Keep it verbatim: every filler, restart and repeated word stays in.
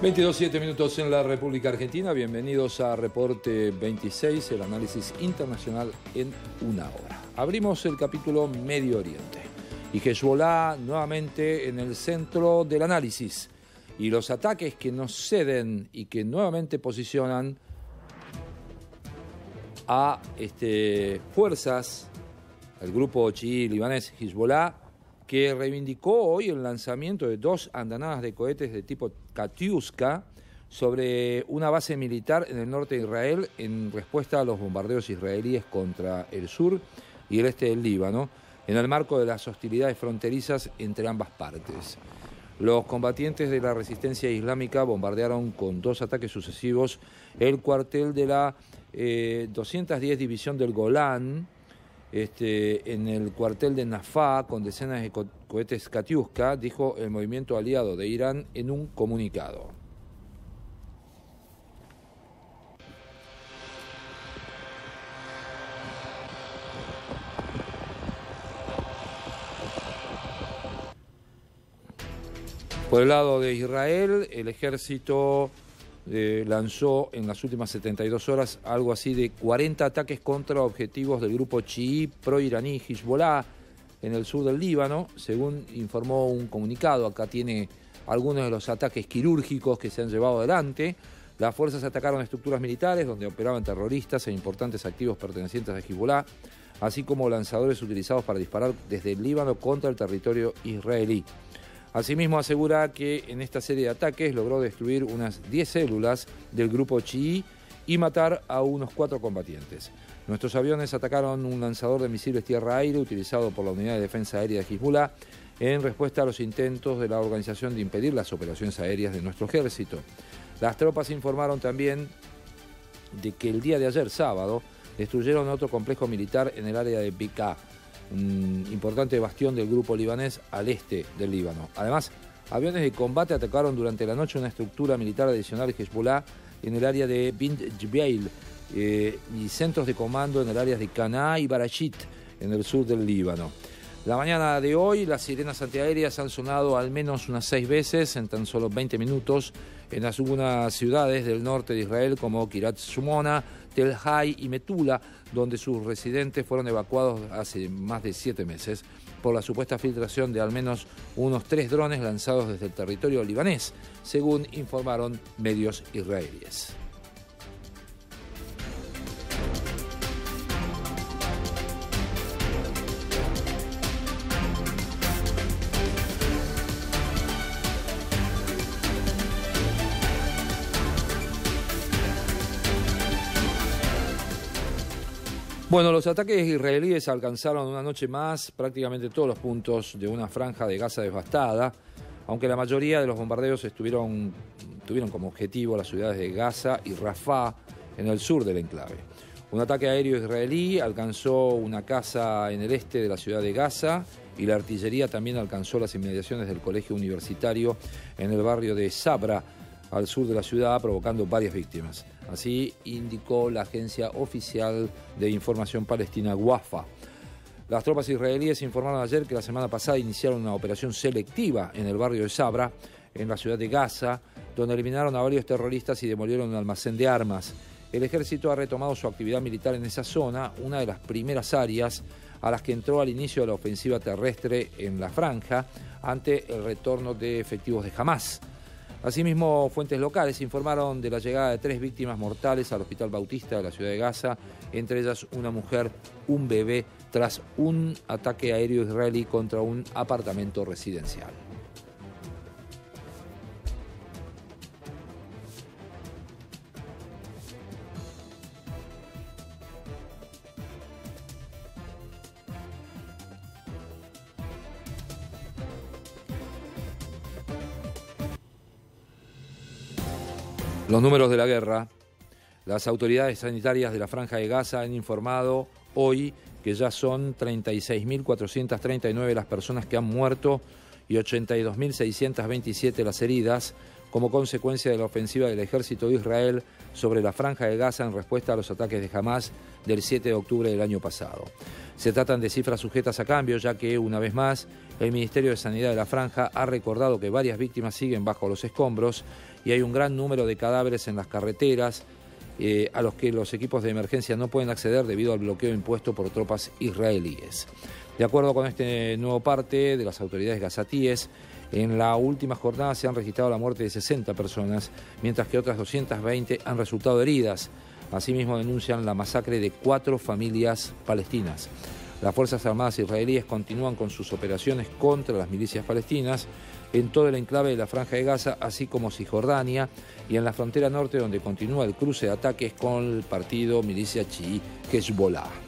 veintidós siete minutos en la República Argentina. Bienvenidos a Reporte veintiséis, el análisis internacional en una hora. Abrimos el capítulo Medio Oriente. Y Hezbolá nuevamente en el centro del análisis. Y los ataques que nos ceden y que nuevamente posicionan a este, fuerzas, el grupo chií libanés Hezbolá, que reivindicó hoy el lanzamiento de dos andanadas de cohetes de tipo Katiusha sobre una base militar en el norte de Israel en respuesta a los bombardeos israelíes contra el sur y el este del Líbano, en el marco de las hostilidades fronterizas entre ambas partes. Los combatientes de la resistencia islámica bombardearon con dos ataques sucesivos el cuartel de la eh, doscientos diez División del Golán, este, en el cuartel de Nafá, con decenas de co cohetes Katiusha, dijo el movimiento aliado de Irán en un comunicado. Por el lado de Israel, el ejército eh, lanzó en las últimas setenta y dos horas algo así de cuarenta ataques contra objetivos del grupo chií pro-iraní Hezbolá en el sur del Líbano, según informó un comunicado. Acá tiene algunos de los ataques quirúrgicos que se han llevado adelante. Las fuerzas atacaron estructuras militares donde operaban terroristas e importantes activos pertenecientes a Hezbolá, así como lanzadores utilizados para disparar desde el Líbano contra el territorio israelí. Asimismo, asegura que en esta serie de ataques logró destruir unas diez células del grupo chií y matar a unos cuatro combatientes. Nuestros aviones atacaron un lanzador de misiles tierra-aire utilizado por la Unidad de Defensa Aérea de Hezbolá en respuesta a los intentos de la organización de impedir las operaciones aéreas de nuestro ejército. Las tropas informaron también de que el día de ayer, sábado, destruyeron otro complejo militar en el área de Bicá, un importante bastión del grupo libanés al este del Líbano. Además, aviones de combate atacaron durante la noche una estructura militar adicional de Hezbolá en el área de Bint Jbeil eh, y centros de comando en el área de Kana y Barachit en el sur del Líbano. La mañana de hoy, las sirenas antiaéreas han sonado al menos unas seis veces en tan solo veinte minutos en algunas ciudades del norte de Israel como Kiryat Shmona, Tel Hai y Metula, donde sus residentes fueron evacuados hace más de siete meses por la supuesta filtración de al menos unos tres drones lanzados desde el territorio libanés, según informaron medios israelíes. Bueno, los ataques israelíes alcanzaron una noche más prácticamente todos los puntos de una franja de Gaza devastada, aunque la mayoría de los bombardeos estuvieron, tuvieron como objetivo las ciudades de Gaza y Rafah en el sur del enclave. Un ataque aéreo israelí alcanzó una casa en el este de la ciudad de Gaza y la artillería también alcanzó las inmediaciones del colegio universitario en el barrio de Sabra, al sur de la ciudad, provocando varias víctimas. Así indicó la agencia oficial de información palestina WAFA. Las tropas israelíes informaron ayer que la semana pasada iniciaron una operación selectiva en el barrio de Sabra, en la ciudad de Gaza, donde eliminaron a varios terroristas y demolieron un almacén de armas. El ejército ha retomado su actividad militar en esa zona, una de las primeras áreas a las que entró al inicio de la ofensiva terrestre en la franja, ante el retorno de efectivos de Hamas. Asimismo, fuentes locales informaron de la llegada de tres víctimas mortales al Hospital Bautista de la ciudad de Gaza, entre ellas una mujer, un bebé, tras un ataque aéreo israelí contra un apartamento residencial. Los números de la guerra. Las autoridades sanitarias de la Franja de Gaza han informado hoy que ya son treinta y seis mil cuatrocientas treinta y nueve las personas que han muerto y ochenta y dos mil seiscientas veintisiete las heridas, como consecuencia de la ofensiva del ejército de Israel sobre la franja de Gaza en respuesta a los ataques de Hamás del siete de octubre del año pasado. Se tratan de cifras sujetas a cambio, ya que, una vez más, el Ministerio de Sanidad de la Franja ha recordado que varias víctimas siguen bajo los escombros y hay un gran número de cadáveres en las carreteras eh, a los que los equipos de emergencia no pueden acceder debido al bloqueo impuesto por tropas israelíes. De acuerdo con este nuevo parte de las autoridades gazatíes, en la última jornada se han registrado la muerte de sesenta personas, mientras que otras doscientas veinte han resultado heridas. Asimismo, denuncian la masacre de cuatro familias palestinas. Las Fuerzas Armadas israelíes continúan con sus operaciones contra las milicias palestinas en todo el enclave de la Franja de Gaza, así como Cisjordania, y en la frontera norte, donde continúa el cruce de ataques con el partido milicia chií Hezbolá.